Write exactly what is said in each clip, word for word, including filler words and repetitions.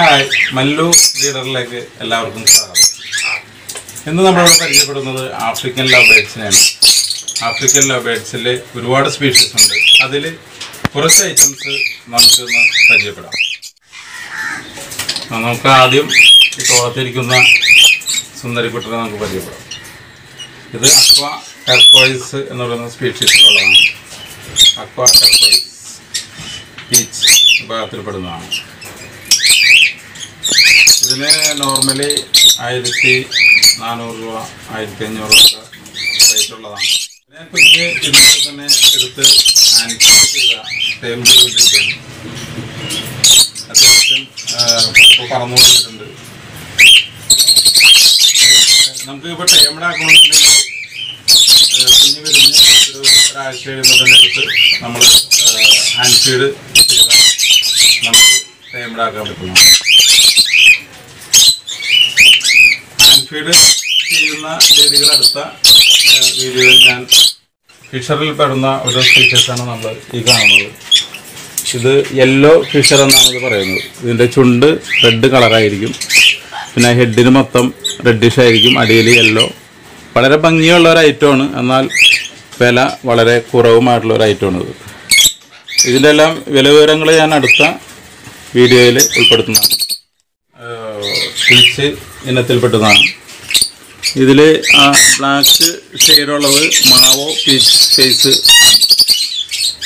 Hi Mallu ലീഡറിലേക്ക് എല്ലാവർക്കും സ്വാഗതം. ഇന്ന് നമ്മളിവിടെ പരിചയപ്പെടുന്നത് ആഫ്രിക്കൻ ലവ് ബേർഡ്സിനെയാണ്. ആഫ്രിക്കൻ ലവ് ബേർഡ്സിൽ ഒരുപാട് സ്പീഷീസ് ഉണ്ട്. അതിൽ കുറച്ച് ഐറ്റംസ് നമുക്കിന്ന് പരിചയപ്പെടാം. നമുക്ക് ആദ്യം ഈ തോളത്തിരിക്കുന്ന സുന്ദരിക്കുട്ടനെ നമുക്ക് പരിചയപ്പെടാം. ഇത് അക്വ ടർക്കോയിസ് എന്ന് പറയുന്ന സ്പീഷീസിലുള്ളതാണ്. അക്വ ടർക്കോയിസ് പീച്ച് വിഭാഗത്തിൽപ്പെടുന്നതാണ്. ഇതിന് നോർമലി ആയിരത്തി നാനൂറ് രൂപ ആയിരത്തി അഞ്ഞൂറ് രൂപ റേറ്റുള്ളതാണ്. ഇതിനെ കുഞ്ഞ് ഇതിൽ തന്നെ എടുത്ത് ആനിപ്പിക്കുകയാണ്. അത്യാവശ്യം പറന്നു കൊടുത്തിട്ടുണ്ട്. നമുക്ക് ഇപ്പോൾ ടേമിടെ ആക്കണമെന്നുണ്ടെങ്കിൽ കുഞ്ഞ് വരുന്ന ഒരു ഒരാഴ്ച കഴിയുമ്പോൾ എടുത്ത് നമ്മൾ ഹാൻഡ് ഫീഡ് ചെയ്താൽ നമുക്ക് ടേമിടെ ആക്കാൻ പറ്റുന്നതാണ്. ഫീഡ് ചെയ്യുന്ന രീതികളെടുത്ത വീഡിയോയിൽ ഞാൻ ഫിഷറിൽ പെടുന്ന ഓരോ ഫീച്ചേഴ്സാണ് നമ്മൾ ഈ കാണുന്നത്. ഇത് യെല്ലോ ഫിഷർ എന്നാണ് ഇത് പറയുന്നത്. ഇതിൻ്റെ ചുണ്ട് റെഡ് കളറായിരിക്കും, പിന്നെ ഹെഡിന് മൊത്തം റെഡിഷ് ആയിരിക്കും, അടിയിൽ യെല്ലോ. വളരെ ഭംഗിയുള്ള ഒരു ഐറ്റമാണ്, എന്നാൽ വില വളരെ കുറവുമായിട്ടുള്ള ഒരു ഐറ്റമാണിത്. ഇതിൻ്റെ എല്ലാം വില വിവരങ്ങൾ ഞാൻ അടുത്ത വീഡിയോയിൽ ഉൾപ്പെടുത്തുന്നതാണ്. പീച്ച് ഇനത്തിൽപ്പെട്ടതാണ്. ഇതിൽ ആ ബ്ലാക്ക് ഷെയ്ഡുള്ളത് മാവോ പീച്ച് ഫേസ്.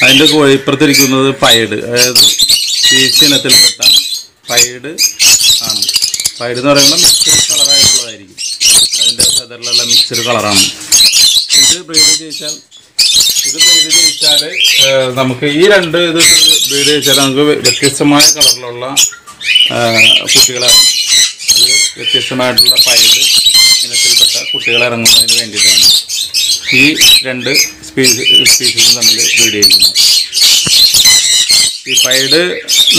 അതിൻ്റെ കോഴിപ്പുറത്തിരിക്കുന്നത് പൈഡ്, അതായത് പീച്ച് ഇനത്തിൽപ്പെട്ട പൈഡ് ആണ്. പൈഡ് എന്ന് പറയുമ്പോൾ മിക്സഡ് കളറായിട്ടുള്ളതായിരിക്കും. അതിൻ്റെ ഫെദറിലുള്ള മിക്സഡ് കളറാണ്. ഇത് ബ്രീഡ് ചെയ്യിച്ചാൽ ഇത് ബ്രീഡ് ചെയ്യിച്ചാൽ നമുക്ക് ഈ രണ്ട് ഇത് ബ്രീഡ് ചെയ്യിച്ചാൽ നമുക്ക് വ്യത്യസ്തമായ കളറിലുള്ള കുട്ടികളാണ്. അത് വ്യത്യസ്തമായിട്ടുള്ള പൈഡ് ഇനത്തിൽപ്പെട്ട കുട്ടികളിറങ്ങുന്നതിന് വേണ്ടിയിട്ടാണ് ഈ രണ്ട് സ്പീഷീസ് സ്പീഷീസും തമ്മിൽ ബ്രീഡ് ചെയ്യുന്നത്. ഈ പൈഡ്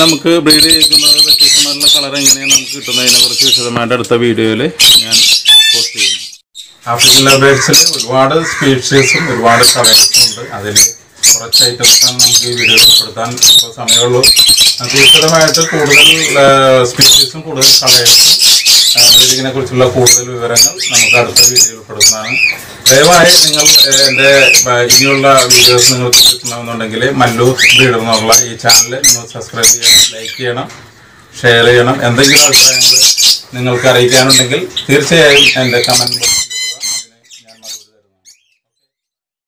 നമുക്ക് ബ്രീഡ് ചെയ്യുന്നത് വ്യത്യസ്തമായിട്ടുള്ള കളർ എങ്ങനെയാണ് നമുക്ക് കിട്ടുന്നതിനെക്കുറിച്ച് വിശദമായിട്ട് അടുത്ത വീഡിയോയിൽ ഞാൻ പോസ്റ്റ് ചെയ്യുന്നു. ആഫ്രിക്കൻ ലവ്ബേർഡ്സിൽ ഒരുപാട് സ്പീഷീസും ഒരുപാട് കളേഴ്സും ഉണ്ട്. അതിൽ കുറച്ച് ഐറ്റംസാണ് നമുക്ക് ഈ വീഡിയോയിൽ ഉൾപ്പെടുത്താൻ ഇപ്പോൾ സമയമുള്ളൂ. വിശദമായിട്ട് കൂടുതൽ സ്പീഷീസും കൂടുതൽ കളേഴ്സും ഇതിനെ കുറിച്ചുള്ള കൂടുതൽ വിവരങ്ങൾ നമുക്ക് അടുത്ത വീഡിയോയിൽ ഉൾപ്പെടുത്തുന്നതാണ്. ദയവായി നിങ്ങൾ എൻ്റെ ഇനിയുള്ള വീഡിയോസ് നിങ്ങൾക്ക് കിട്ടണമെന്നുണ്ടെങ്കിൽ മല്ലു ലീഡർ എന്നുള്ള ഈ ചാനൽ നിങ്ങൾ സബ്സ്ക്രൈബ് ചെയ്യണം, ലൈക്ക് ചെയ്യണം, ഷെയർ ചെയ്യണം. എന്തെങ്കിലും അഭിപ്രായങ്ങൾ നിങ്ങൾക്ക് അറിയിക്കാനുണ്ടെങ്കിൽ തീർച്ചയായും എൻ്റെ കമൻറ്റ് ബോക്സിൽ